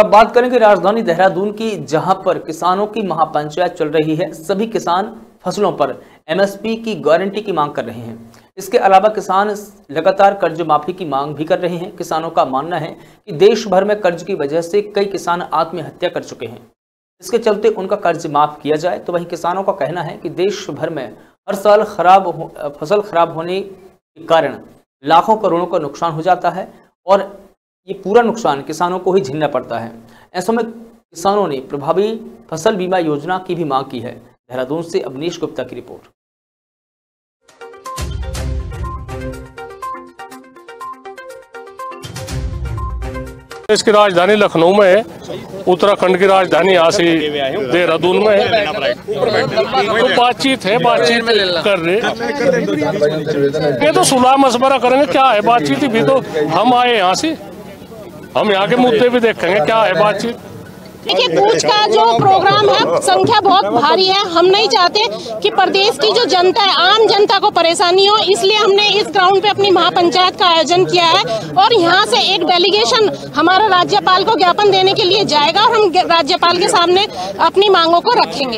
अब बात करेंगे राजधानी देहरादून की, जहां पर किसानों की महापंचायत चल रही है। सभी किसान फसलों पर एमएसपी की गारंटी की मांग कर रहे हैं। इसके अलावा किसान लगातार कर्ज माफी की मांग भी कर रहे हैं। किसानों का मानना है कि देश भर में कर्ज की वजह से कई किसान आत्महत्या कर चुके हैं, इसके चलते उनका कर्ज माफ किया जाए। तो वहीं किसानों का कहना है कि देश भर में हर साल फसल खराब होने के कारण लाखों करोड़ों का नुकसान हो जाता है और ये पूरा नुकसान किसानों को ही झेलना पड़ता है। ऐसे में किसानों ने प्रभावी फसल बीमा योजना की भी मांग की है। देहरादून से अवनीश गुप्ता की रिपोर्ट। देश की राजधानी लखनऊ में, उत्तराखंड की राजधानी यहाँ से देहरादून में तो बातचीत कर रहे, ये तो सुलह मशवरा करेंगे। क्या है बातचीत? भी तो हम आए यहाँ से, हम यहाँ के मुद्दे भी देखेंगे क्या है बातचीत। देखिए, कूच का जो प्रोग्राम है, संख्या बहुत भारी है। हम नहीं चाहते कि प्रदेश की जो जनता है, आम जनता को परेशानी हो, इसलिए हमने इस ग्राउंड पे अपनी महापंचायत का आयोजन किया है। और यहाँ से एक डेलीगेशन हमारा राज्यपाल को ज्ञापन देने के लिए जाएगा और हम राज्यपाल के सामने अपनी मांगों को रखेंगे।